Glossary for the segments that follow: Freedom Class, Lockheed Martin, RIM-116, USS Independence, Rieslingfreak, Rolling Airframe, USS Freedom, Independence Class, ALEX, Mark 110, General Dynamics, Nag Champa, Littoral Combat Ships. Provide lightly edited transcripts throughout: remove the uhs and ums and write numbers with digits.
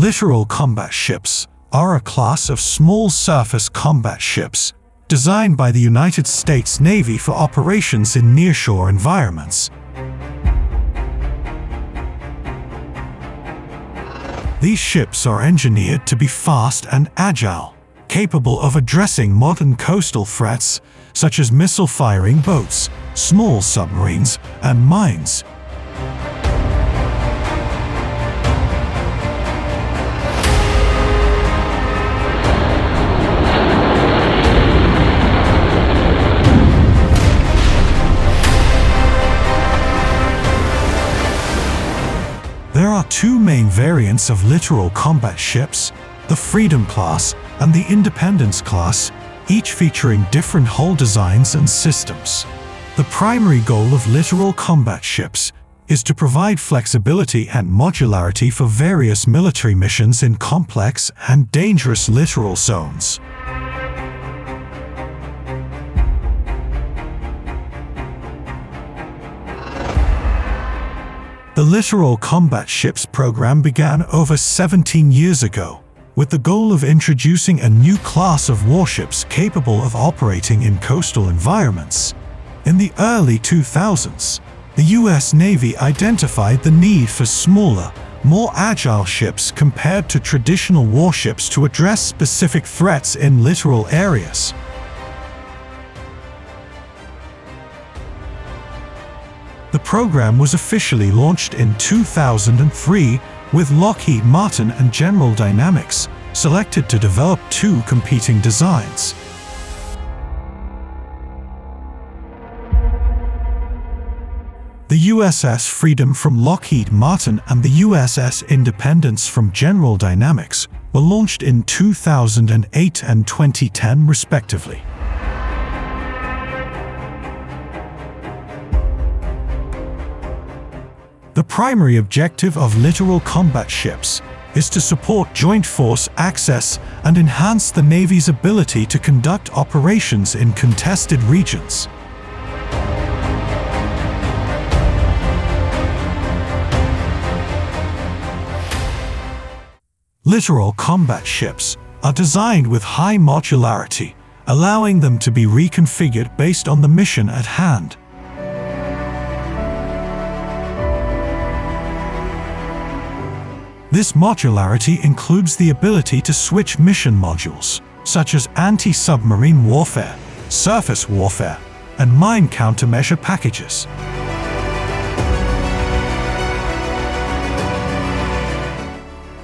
Littoral combat ships are a class of small surface combat ships designed by the United States Navy for operations in nearshore environments. These ships are engineered to be fast and agile, capable of addressing modern coastal threats such as missile-firing boats, small submarines, and mines. There are two main variants of littoral combat ships, the Freedom Class and the Independence Class, each featuring different hull designs and systems. The primary goal of littoral combat ships is to provide flexibility and modularity for various military missions in complex and dangerous littoral zones. The Littoral Combat Ships program began over 17 years ago, with the goal of introducing a new class of warships capable of operating in coastal environments. In the early 2000s, the US Navy identified the need for smaller, more agile ships compared to traditional warships to address specific threats in littoral areas. The program was officially launched in 2003, with Lockheed Martin and General Dynamics selected to develop two competing designs. The USS Freedom from Lockheed Martin and the USS Independence from General Dynamics were launched in 2008 and 2010 respectively. The primary objective of littoral combat ships is to support joint force access and enhance the Navy's ability to conduct operations in contested regions. Littoral combat ships are designed with high modularity, allowing them to be reconfigured based on the mission at hand. This modularity includes the ability to switch mission modules, such as anti-submarine warfare, surface warfare, and mine countermeasure packages.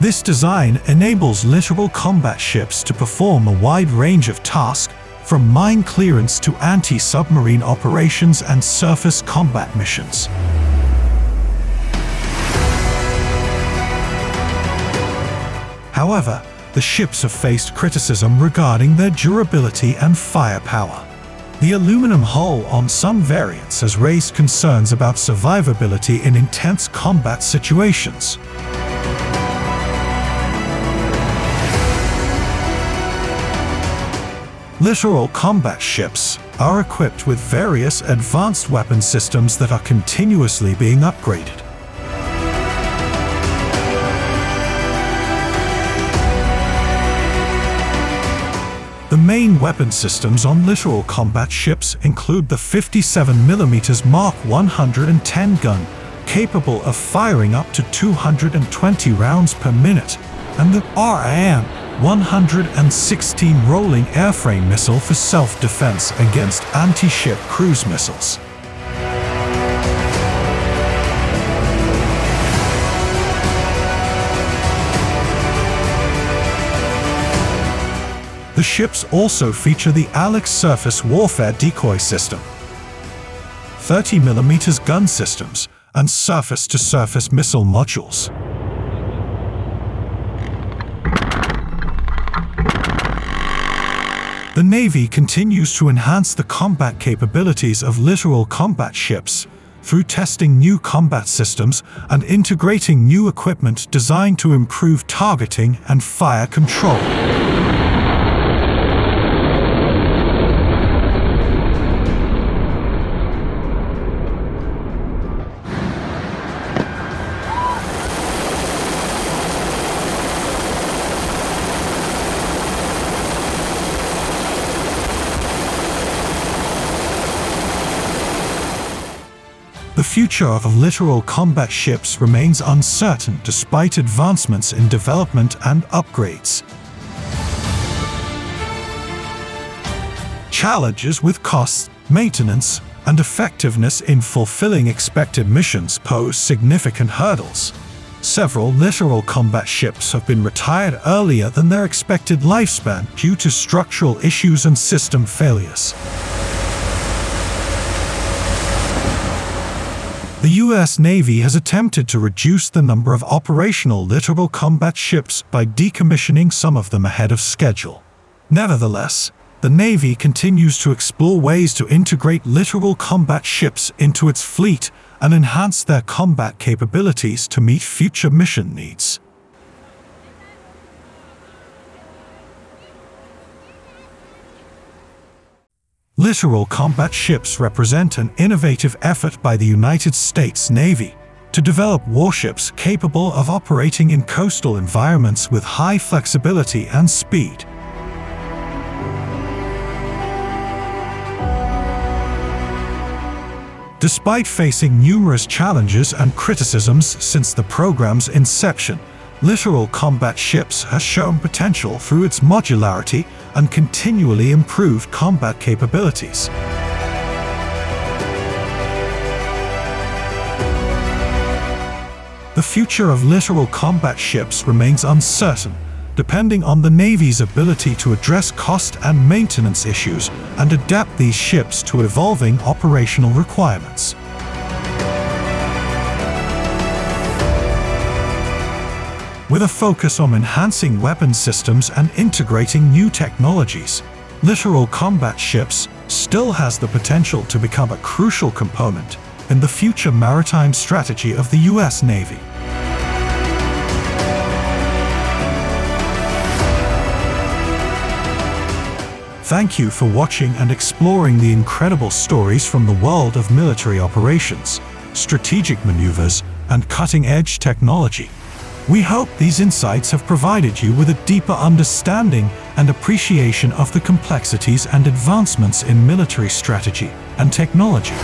This design enables littoral combat ships to perform a wide range of tasks, from mine clearance to anti-submarine operations and surface combat missions. However, the ships have faced criticism regarding their durability and firepower. The aluminum hull on some variants has raised concerns about survivability in intense combat situations. Littoral combat ships are equipped with various advanced weapon systems that are continuously being upgraded. The main weapon systems on littoral combat ships include the 57mm Mark 110 gun, capable of firing up to 220 rounds per minute, and the RIM-116 Rolling Airframe missile for self-defense against anti-ship cruise missiles. The ships also feature the ALEX surface warfare decoy system, 30mm gun systems, and surface-to-surface missile modules. The Navy continues to enhance the combat capabilities of littoral combat ships through testing new combat systems and integrating new equipment designed to improve targeting and fire control. future of littoral combat ships remains uncertain despite advancements in development and upgrades. Challenges with costs, maintenance, and effectiveness in fulfilling expected missions pose significant hurdles. Several littoral combat ships have been retired earlier than their expected lifespan due to structural issues and system failures. The U.S. Navy has attempted to reduce the number of operational littoral combat ships by decommissioning some of them ahead of schedule. Nevertheless, the Navy continues to explore ways to integrate littoral combat ships into its fleet and enhance their combat capabilities to meet future mission needs. Littoral combat ships represent an innovative effort by the United States Navy to develop warships capable of operating in coastal environments with high flexibility and speed. Despite facing numerous challenges and criticisms since the program's inception, Littoral Combat Ships has shown potential through its modularity and continually improved combat capabilities. The future of littoral combat ships remains uncertain, depending on the Navy's ability to address cost and maintenance issues and adapt these ships to evolving operational requirements. With a focus on enhancing weapon systems and integrating new technologies, littoral combat ships still has the potential to become a crucial component in the future maritime strategy of the U.S. Navy. Thank you for watching and exploring the incredible stories from the world of military operations, strategic maneuvers, and cutting-edge technology. We hope these insights have provided you with a deeper understanding and appreciation of the complexities and advancements in military strategy and technology.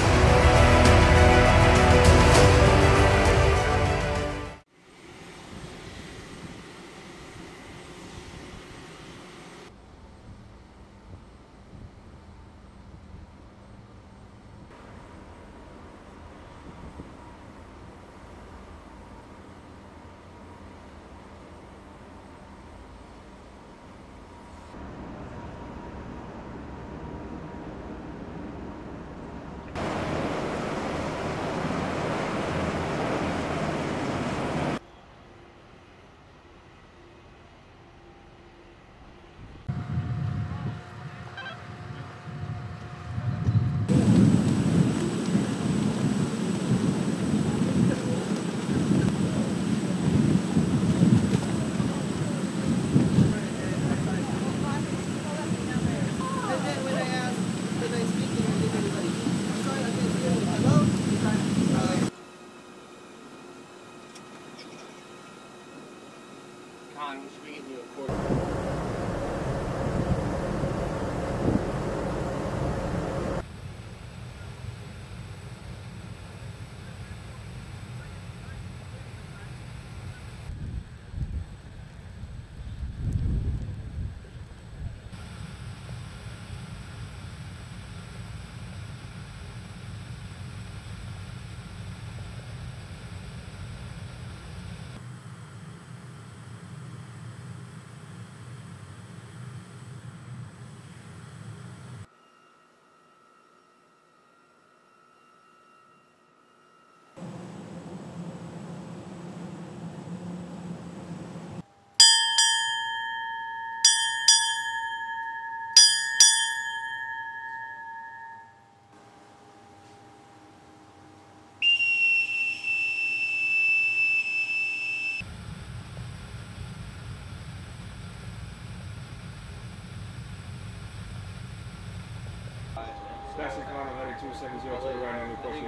Station Connor, 9270 to the right on the question.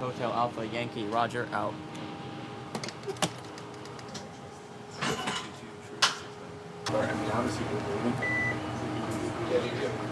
Hotel Alpha Yankee, Roger, out. Alright, I'm down to see you. Yeah, you do.